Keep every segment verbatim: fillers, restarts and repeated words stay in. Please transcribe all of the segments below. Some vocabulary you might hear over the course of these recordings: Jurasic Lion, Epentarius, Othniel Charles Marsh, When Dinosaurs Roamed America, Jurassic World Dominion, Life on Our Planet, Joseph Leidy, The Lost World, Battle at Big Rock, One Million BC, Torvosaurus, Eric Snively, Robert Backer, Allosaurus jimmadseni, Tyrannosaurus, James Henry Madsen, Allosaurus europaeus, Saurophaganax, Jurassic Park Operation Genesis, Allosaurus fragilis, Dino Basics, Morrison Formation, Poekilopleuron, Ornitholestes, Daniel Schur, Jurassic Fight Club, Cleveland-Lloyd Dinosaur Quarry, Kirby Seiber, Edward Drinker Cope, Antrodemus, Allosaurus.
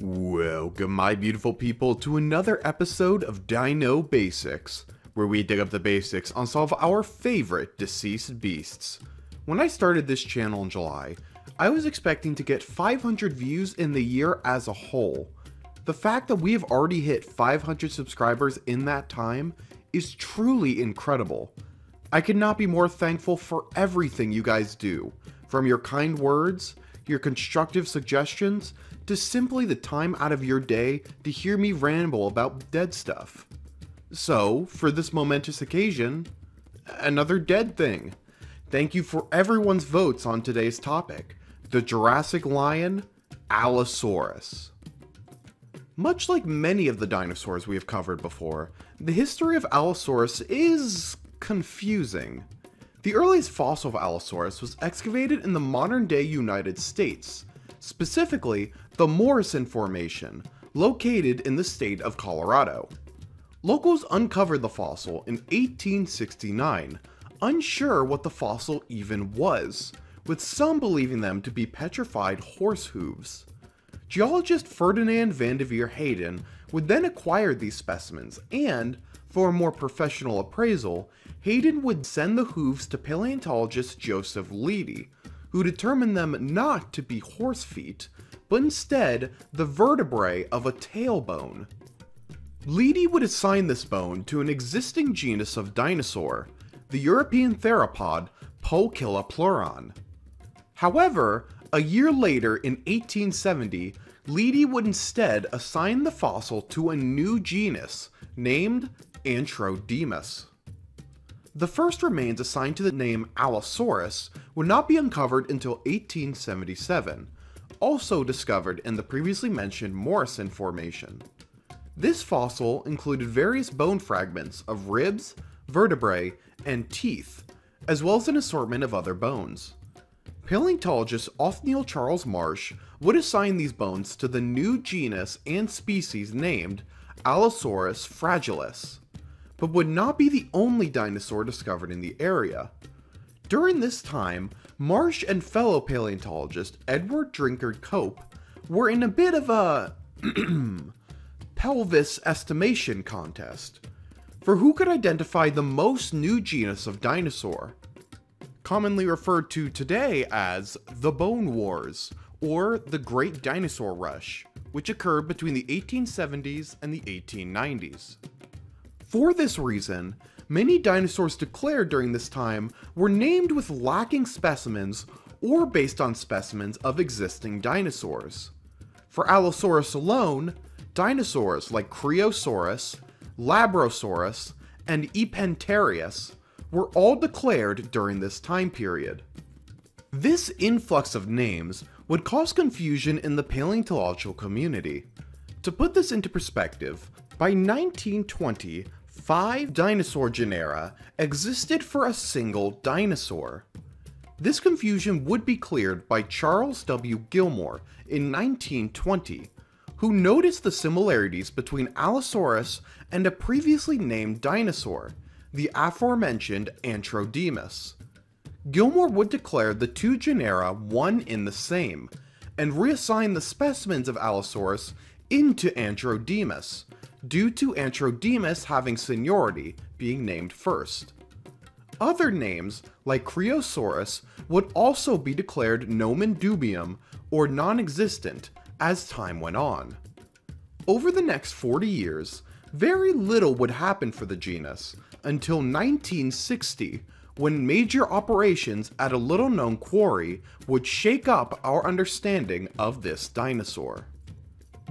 Welcome, my beautiful people, to another episode of Dino Basics, where we dig up the basics and solve our favorite deceased beasts. When I started this channel in July, I was expecting to get five hundred views in the year as a whole. The fact that we have already hit five hundred subscribers in that time is truly incredible. I could not be more thankful for everything you guys do, from your kind words, your constructive suggestions, to simply the time out of your day to hear me ramble about dead stuff. So, for this momentous occasion, another dead thing. Thank you for everyone's votes on today's topic, the Jurassic lion, Allosaurus. Much like many of the dinosaurs we have covered before, the history of Allosaurus is confusing. The earliest fossil of Allosaurus was excavated in the modern-day United States, specifically the Morrison Formation, located in the state of Colorado. Locals uncovered the fossil in eighteen sixty-nine, unsure what the fossil even was, with some believing them to be petrified horse hooves. Geologist Ferdinand Vanderveer Hayden would then acquire these specimens and, for a more professional appraisal, Hayden would send the hooves to paleontologist Joseph Leidy, who determined them not to be horse feet, but instead the vertebrae of a tailbone. Leidy would assign this bone to an existing genus of dinosaur, the European theropod Poekilopleuron. However, a year later in eighteen seventy, Leidy would instead assign the fossil to a new genus named Antrodemus. The first remains assigned to the name Allosaurus would not be uncovered until eighteen seventy-seven, also discovered in the previously mentioned Morrison Formation. This fossil included various bone fragments of ribs, vertebrae, and teeth, as well as an assortment of other bones. Paleontologist Othniel Charles Marsh would assign these bones to the new genus and species named Allosaurus fragilis, but would not be the only dinosaur discovered in the area. During this time, Marsh and fellow paleontologist Edward Drinker Cope were in a bit of a pelvis estimation contest for who could identify the most new genus of dinosaur, commonly referred to today as the Bone Wars or the Great Dinosaur Rush, which occurred between the eighteen seventies and the eighteen nineties. For this reason, many dinosaurs declared during this time were named with lacking specimens or based on specimens of existing dinosaurs. For Allosaurus alone, dinosaurs like Creosaurus, Labrosaurus, and Epentarius were all declared during this time period. This influx of names would cause confusion in the paleontological community. To put this into perspective, by nineteen twenty, five dinosaur genera existed for a single dinosaur. This confusion would be cleared by Charles W. Gilmore in nineteen twenty, who noticed the similarities between Allosaurus and a previously named dinosaur, the aforementioned Antrodemus. Gilmore would declare the two genera one in the same, and reassign the specimens of Allosaurus into Antrodemus, due to Antrodemus having seniority, being named first. Other names, like Creosaurus, would also be declared nomen dubium, or non-existent, as time went on. Over the next forty years, very little would happen for the genus, until nineteen sixty, when major operations at a little-known quarry would shake up our understanding of this dinosaur.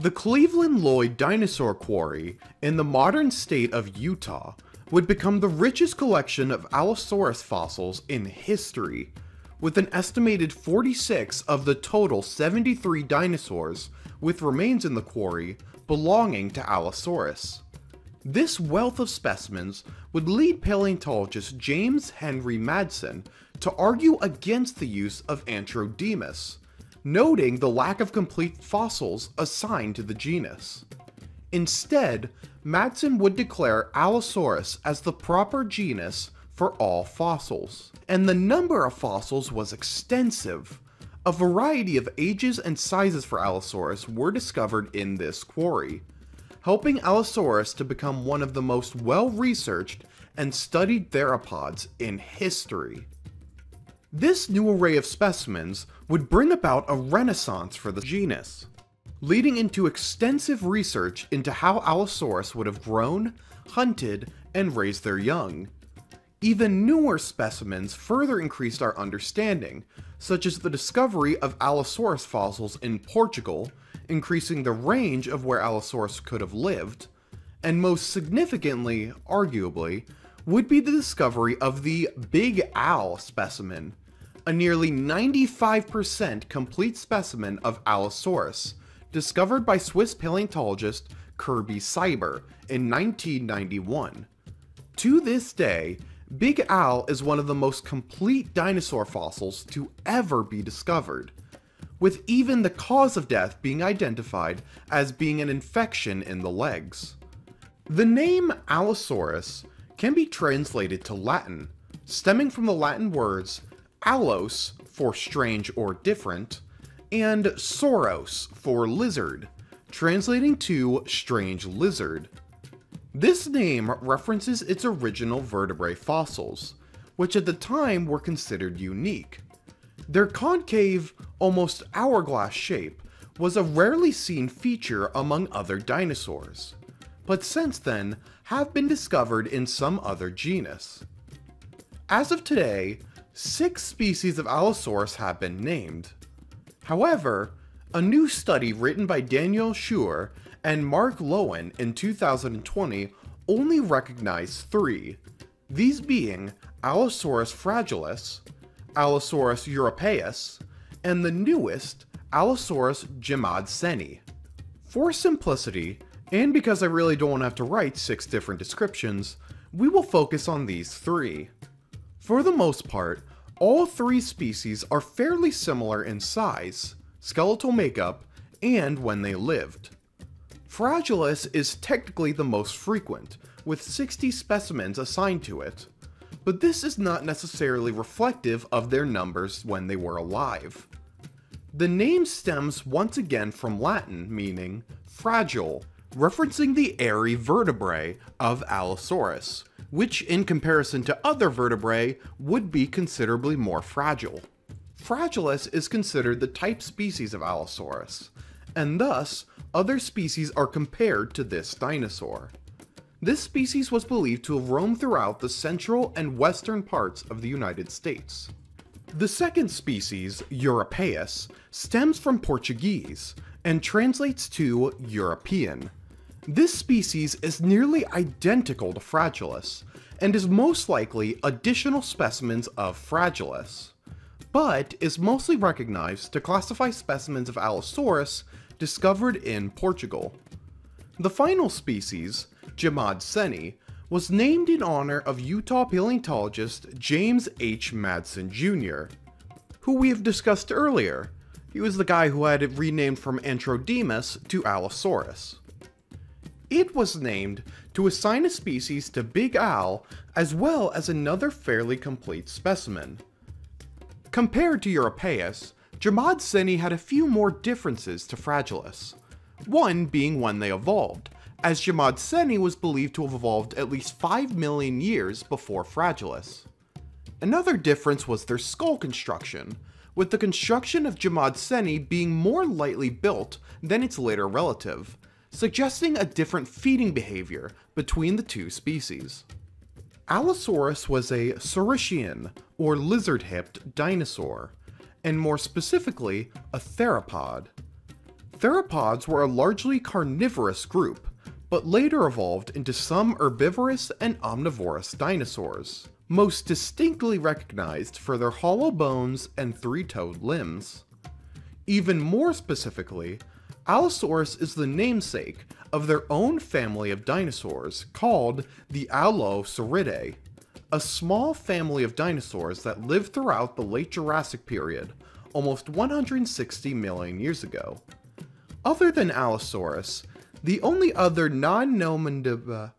The Cleveland-Lloyd Dinosaur Quarry in the modern state of Utah would become the richest collection of Allosaurus fossils in history, with an estimated forty-six of the total seventy-three dinosaurs with remains in the quarry belonging to Allosaurus. This wealth of specimens would lead paleontologist James Henry Madsen to argue against the use of Antrodemus, noting the lack of complete fossils assigned to the genus. Instead, Madsen would declare Allosaurus as the proper genus for all fossils, and the number of fossils was extensive, A variety of ages and sizes for Allosaurus were discovered in this quarry, helping Allosaurus to become one of the most well-researched and studied theropods in history. This new array of specimens would bring about a renaissance for the genus, leading into extensive research into how Allosaurus would have grown, hunted, and raised their young. Even newer specimens further increased our understanding, such as the discovery of Allosaurus fossils in Portugal, increasing the range of where Allosaurus could have lived, and most significantly, arguably, would be the discovery of the Big Al specimen, a nearly ninety-five percent complete specimen of Allosaurus, discovered by Swiss paleontologist Kirby Seiber in nineteen ninety-one. To this day, Big Al is one of the most complete dinosaur fossils to ever be discovered, with even the cause of death being identified as being an infection in the legs. The name Allosaurus can be translated to Latin, stemming from the Latin words allos for strange or different, and sauros for lizard, translating to strange lizard. This name references its original vertebrae fossils, which at the time were considered unique. Their concave, almost hourglass shape was a rarely seen feature among other dinosaurs, but since then have been discovered in some other genus. As of today, six species of Allosaurus have been named. However, a new study written by Daniel Schur and Mark Lowen in two thousand twenty only recognized three, these being Allosaurus fragilis, Allosaurus europaeus, and the newest, Allosaurus jimmadseni. For simplicity, and because I really don't want to have to write six different descriptions, we will focus on these three. For the most part, all three species are fairly similar in size, skeletal makeup, and when they lived. Fragilis is technically the most frequent, with sixty specimens assigned to it, but this is not necessarily reflective of their numbers when they were alive. The name stems once again from Latin meaning fragile, referencing the airy vertebrae of Allosaurus, which in comparison to other vertebrae would be considerably more fragile. Fragilis is considered the type species of Allosaurus, and thus other species are compared to this dinosaur. This species was believed to have roamed throughout the central and western parts of the United States. The second species, Europaeus, stems from Portuguese and translates to European. This species is nearly identical to Fragilis and is most likely additional specimens of Fragilis, but is mostly recognized to classify specimens of Allosaurus discovered in Portugal. The final species, jimmadseni, was named in honor of Utah paleontologist James H. Madsen Junior, who we have discussed earlier. He was the guy who had it renamed from Antrodemus to Allosaurus. It was named to assign a species to Big Al as well as another fairly complete specimen. Compared to Europaeus, jimmadseni had a few more differences to Fragilis, one being when they evolved, as jimmadseni was believed to have evolved at least five million years before Fragilis. Another difference was their skull construction, with the construction of jimmadseni being more lightly built than its later relative, suggesting a different feeding behavior between the two species. Allosaurus was a saurischian, or lizard-hipped, dinosaur, and more specifically, a theropod. Theropods were a largely carnivorous group, but later evolved into some herbivorous and omnivorous dinosaurs, most distinctly recognized for their hollow bones and three-toed limbs. Even more specifically, Allosaurus is the namesake of their own family of dinosaurs called the Allosauridae, a small family of dinosaurs that lived throughout the late Jurassic period, almost one hundred sixty million years ago. Other than Allosaurus, the only other non-nomined, uh,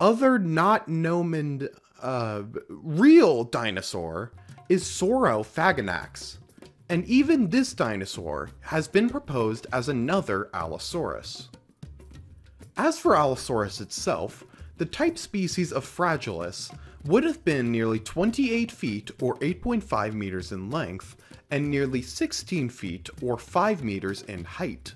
other not nomined, uh, real dinosaur is Saurophaganax, And even this dinosaur has been proposed as another Allosaurus. As for Allosaurus itself, the type species of fragilis would have been nearly twenty-eight feet or eight point five meters in length and nearly sixteen feet or five meters in height,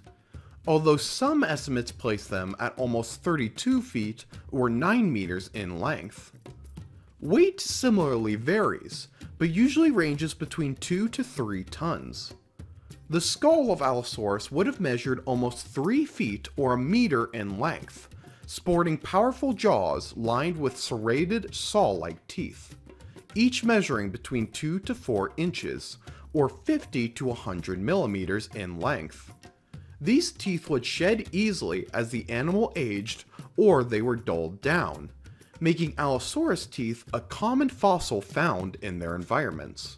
although some estimates place them at almost thirty-two feet or nine meters in length. Weight similarly varies, but usually ranges between two to three tons. The skull of Allosaurus would have measured almost three feet or a meter in length, sporting powerful jaws lined with serrated saw-like teeth, each measuring between two to four inches or fifty to one hundred millimeters in length. These teeth would shed easily as the animal aged or they were dulled down, making Allosaurus teeth a common fossil found in their environments.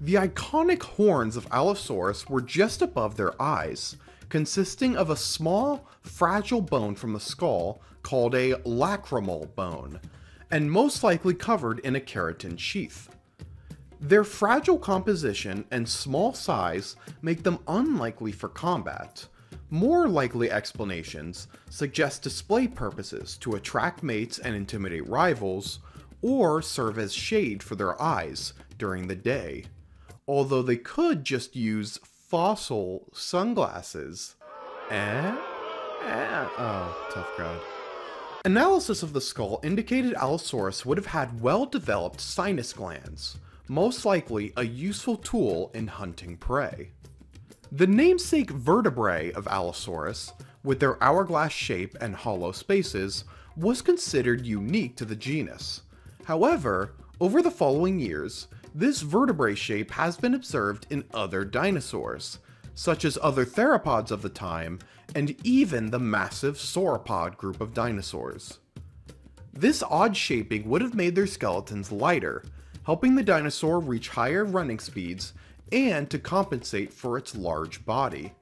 The iconic horns of Allosaurus were just above their eyes, consisting of a small, fragile bone from the skull called a lacrimal bone, and most likely covered in a keratin sheath. Their fragile composition and small size make them unlikely for combat. More likely explanations suggest display purposes to attract mates and intimidate rivals, or serve as shade for their eyes during the day, although they could just use fossil sunglasses. Eh? Eh? Oh, tough crowd. Analysis of the skull indicated Allosaurus would have had well-developed sinus glands, most likely a useful tool in hunting prey. The namesake vertebrae of Allosaurus, with their hourglass shape and hollow spaces, was considered unique to the genus. However, over the following years, this vertebrae shape has been observed in other dinosaurs, such as other theropods of the time, and even the massive sauropod group of dinosaurs. This odd shaping would have made their skeletons lighter, helping the dinosaur reach higher running speeds and to compensate for its large body.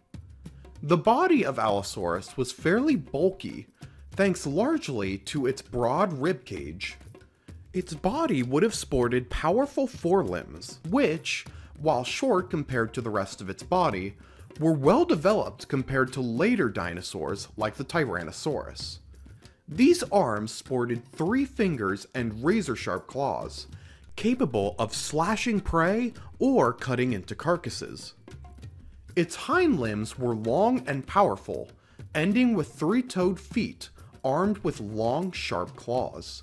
The body of Allosaurus was fairly bulky, thanks largely to its broad rib cage. Its body would have sported powerful forelimbs, which, while short compared to the rest of its body, were well developed compared to later dinosaurs like the Tyrannosaurus. These arms sported three fingers and razor-sharp claws, capable of slashing prey or cutting into carcasses. Its hind limbs were long and powerful, ending with three-toed feet armed with long, sharp claws.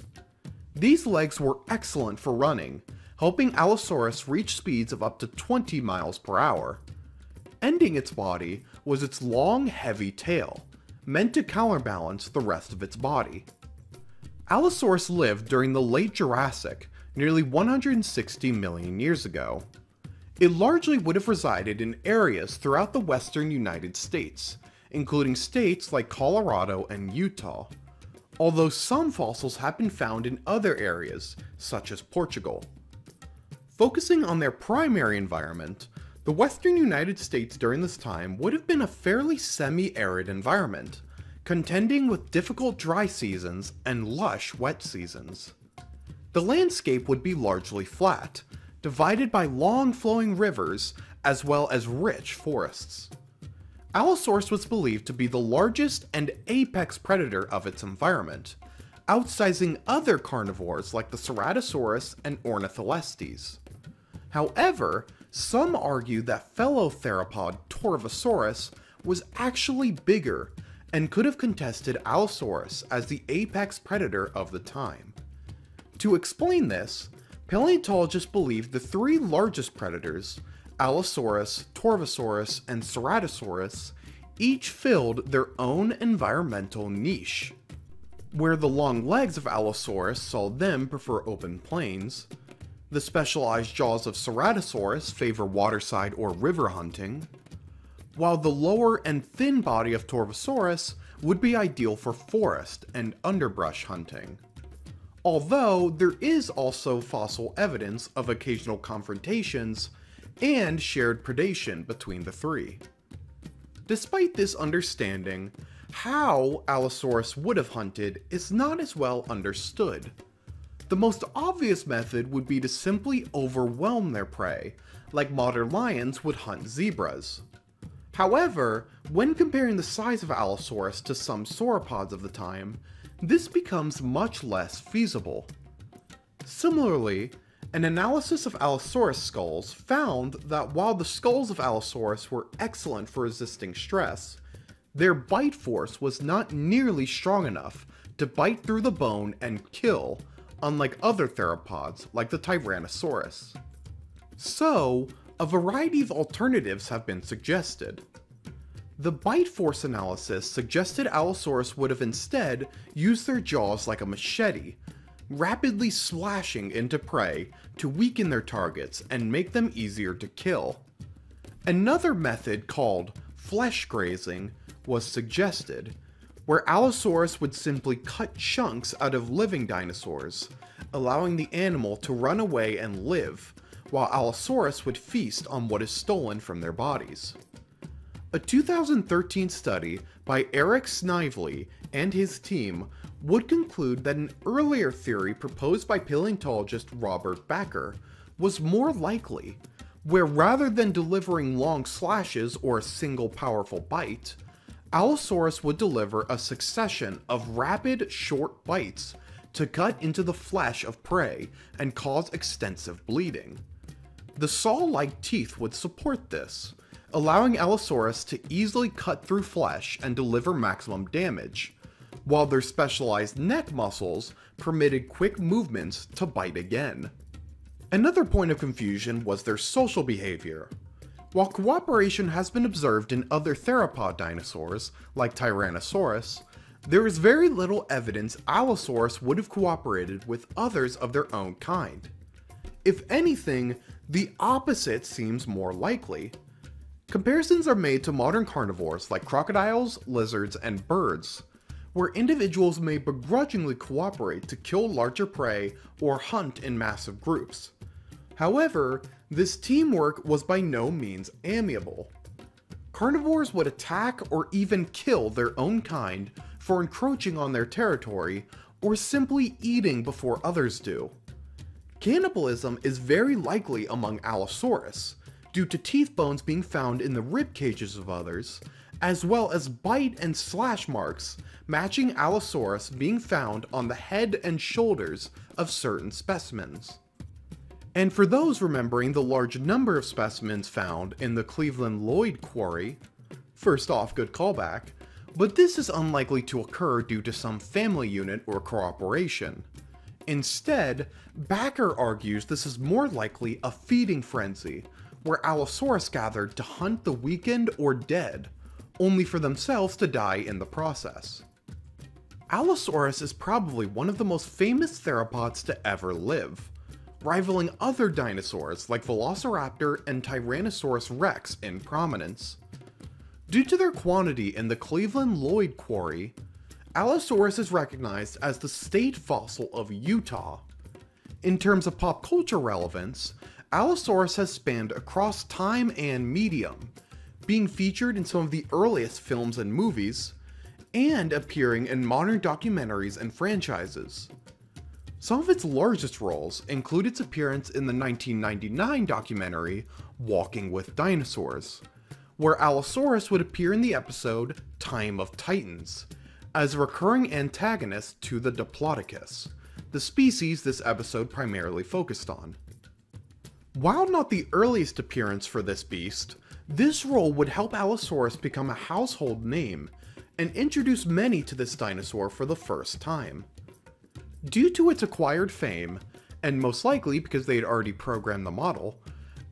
These legs were excellent for running, helping Allosaurus reach speeds of up to twenty miles per hour. Ending its body was its long, heavy tail, meant to counterbalance the rest of its body. Allosaurus lived during the late Jurassic, nearly one hundred sixty million years ago. It largely would have resided in areas throughout the western United States, including states like Colorado and Utah, although some fossils have been found in other areas, such as Portugal. Focusing on their primary environment, the western United States during this time would have been a fairly semi-arid environment, contending with difficult dry seasons and lush wet seasons. The landscape would be largely flat, divided by long flowing rivers as well as rich forests. Allosaurus was believed to be the largest and apex predator of its environment, outsizing other carnivores like the Ceratosaurus and Ornitholestes. However, some argue that fellow theropod Torvosaurus was actually bigger and could have contested Allosaurus as the apex predator of the time. To explain this, paleontologists believe the three largest predators, Allosaurus, Torvosaurus, and Ceratosaurus, each filled their own environmental niche. Where the long legs of Allosaurus saw them prefer open plains, the specialized jaws of Ceratosaurus favor waterside or river hunting, while the lower and thin body of Torvosaurus would be ideal for forest and underbrush hunting. Although there is also fossil evidence of occasional confrontations and shared predation between the three. Despite this understanding, how Allosaurus would have hunted is not as well understood. The most obvious method would be to simply overwhelm their prey like modern lions would hunt zebras. However, when comparing the size of Allosaurus to some sauropods of the time, this becomes much less feasible. Similarly, an analysis of Allosaurus skulls found that while the skulls of Allosaurus were excellent for resisting stress, their bite force was not nearly strong enough to bite through the bone and kill, unlike other theropods like the Tyrannosaurus. So, a variety of alternatives have been suggested. The bite force analysis suggested Allosaurus would have instead used their jaws like a machete, rapidly slashing into prey to weaken their targets and make them easier to kill. Another method, called flesh grazing, was suggested, where Allosaurus would simply cut chunks out of living dinosaurs, allowing the animal to run away and live, while Allosaurus would feast on what is stolen from their bodies. A two thousand thirteen study by Eric Snively and his team would conclude that an earlier theory proposed by paleontologist Robert Backer was more likely, where rather than delivering long slashes or a single powerful bite, Allosaurus would deliver a succession of rapid, short bites to cut into the flesh of prey and cause extensive bleeding. The saw-like teeth would support this, allowing Allosaurus to easily cut through flesh and deliver maximum damage, while their specialized neck muscles permitted quick movements to bite again. Another point of confusion was their social behavior. While cooperation has been observed in other theropod dinosaurs, like Tyrannosaurus, there is very little evidence Allosaurus would have cooperated with others of their own kind. If anything, the opposite seems more likely. Comparisons are made to modern carnivores like crocodiles, lizards, and birds, where individuals may begrudgingly cooperate to kill larger prey or hunt in massive groups. However, this teamwork was by no means amiable. Carnivores would attack or even kill their own kind for encroaching on their territory or simply eating before others do. Cannibalism is very likely among Allosaurus, due to teeth bones being found in the rib cages of others, as well as bite and slash marks matching Allosaurus being found on the head and shoulders of certain specimens. And for those remembering the large number of specimens found in the Cleveland-Lloyd Quarry, first off, good callback, but this is unlikely to occur due to some family unit or cooperation. Instead, Backer argues this is more likely a feeding frenzy, where Allosaurus gathered to hunt the weakened or dead, only for themselves to die in the process. Allosaurus is probably one of the most famous theropods to ever live, rivaling other dinosaurs like Velociraptor and Tyrannosaurus rex in prominence. Due to their quantity in the Cleveland-Lloyd Quarry, Allosaurus is recognized as the state fossil of Utah. In terms of pop culture relevance, Allosaurus has spanned across time and medium, being featured in some of the earliest films and movies, and appearing in modern documentaries and franchises. Some of its largest roles include its appearance in the nineteen ninety-nine documentary Walking with Dinosaurs, where Allosaurus would appear in the episode Time of Titans, as a recurring antagonist to the Diplodocus, the species this episode primarily focused on. While not the earliest appearance for this beast, this role would help Allosaurus become a household name and introduce many to this dinosaur for the first time. Due to its acquired fame, and most likely because they had already programmed the model,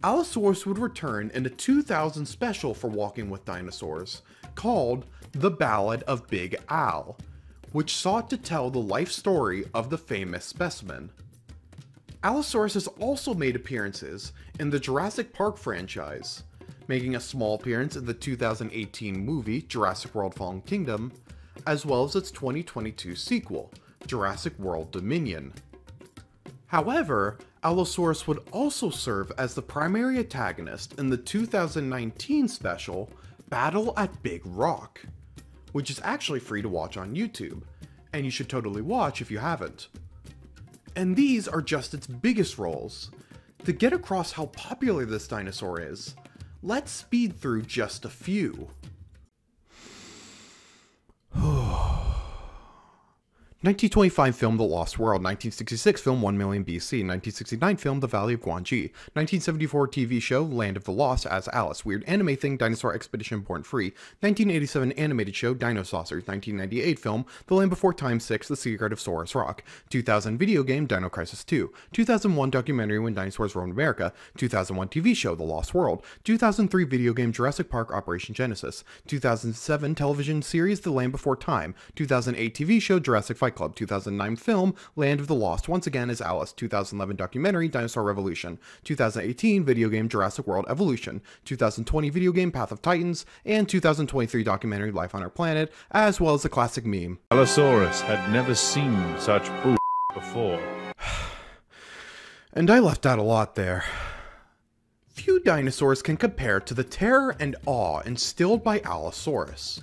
Allosaurus would return in a two thousand special for Walking with Dinosaurs called The Ballad of Big Al, which sought to tell the life story of the famous specimen. Allosaurus has also made appearances in the Jurassic Park franchise, making a small appearance in the two thousand eighteen movie Jurassic World Fallen Kingdom, as well as its twenty twenty-two sequel, Jurassic World Dominion. However, Allosaurus would also serve as the primary antagonist in the two thousand nineteen special Battle at Big Rock, which is actually free to watch on YouTube, and you should totally watch if you haven't. And these are just its biggest roles. To get across how popular this dinosaur is, let's speed through just a few. nineteen twenty-five film The Lost World, nineteen sixty-six film one million B C, nineteen sixty-nine film The Valley of Guanji, nineteen seventy-four T V show Land of the Lost as Alice, weird anime thing Dinosaur Expedition Born Free, nineteen eighty-seven animated show Dinosaurs, nineteen ninety-eight film The Land Before Time six, The Secret of Saurus Rock, two thousand video game Dino Crisis two, two thousand one documentary When Dinosaurs Roamed America, two thousand one T V show The Lost World, two thousand three video game Jurassic Park Operation Genesis, two thousand seven television series The Land Before Time, two thousand eight T V show Jurassic Fight Club, two thousand nine film Land of the Lost once again as Alice, two thousand eleven documentary Dinosaur Revolution, two thousand eighteen video game Jurassic World Evolution, two thousand twenty video game Path of Titans, and two thousand twenty-three documentary Life on Our Planet, as well as the classic meme Allosaurus had never seen such bull before. And I left out a lot there. Few dinosaurs can compare to the terror and awe instilled by Allosaurus.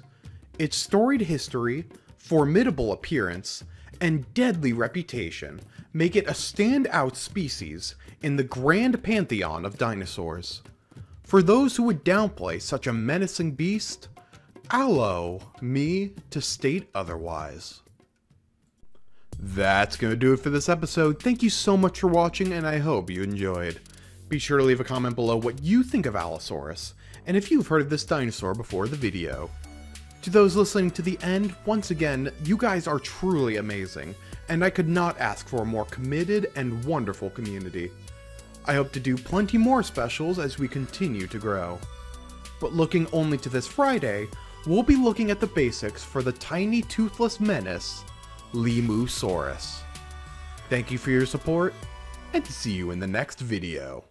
Its storied history, formidable appearance, and deadly reputation make it a standout species in the grand pantheon of dinosaurs. For those who would downplay such a menacing beast, allow me to state otherwise. That's gonna do it for this episode. Thank you so much for watching, and I hope you enjoyed. Be sure to leave a comment below what you think of Allosaurus, and if you've heard of this dinosaur before the video. To those listening to the end, once again, you guys are truly amazing, and I could not ask for a more committed and wonderful community. I hope to do plenty more specials as we continue to grow. But looking only to this Friday, we'll be looking at the basics for the tiny toothless menace, Lemusaurus. Thank you for your support, and see you in the next video.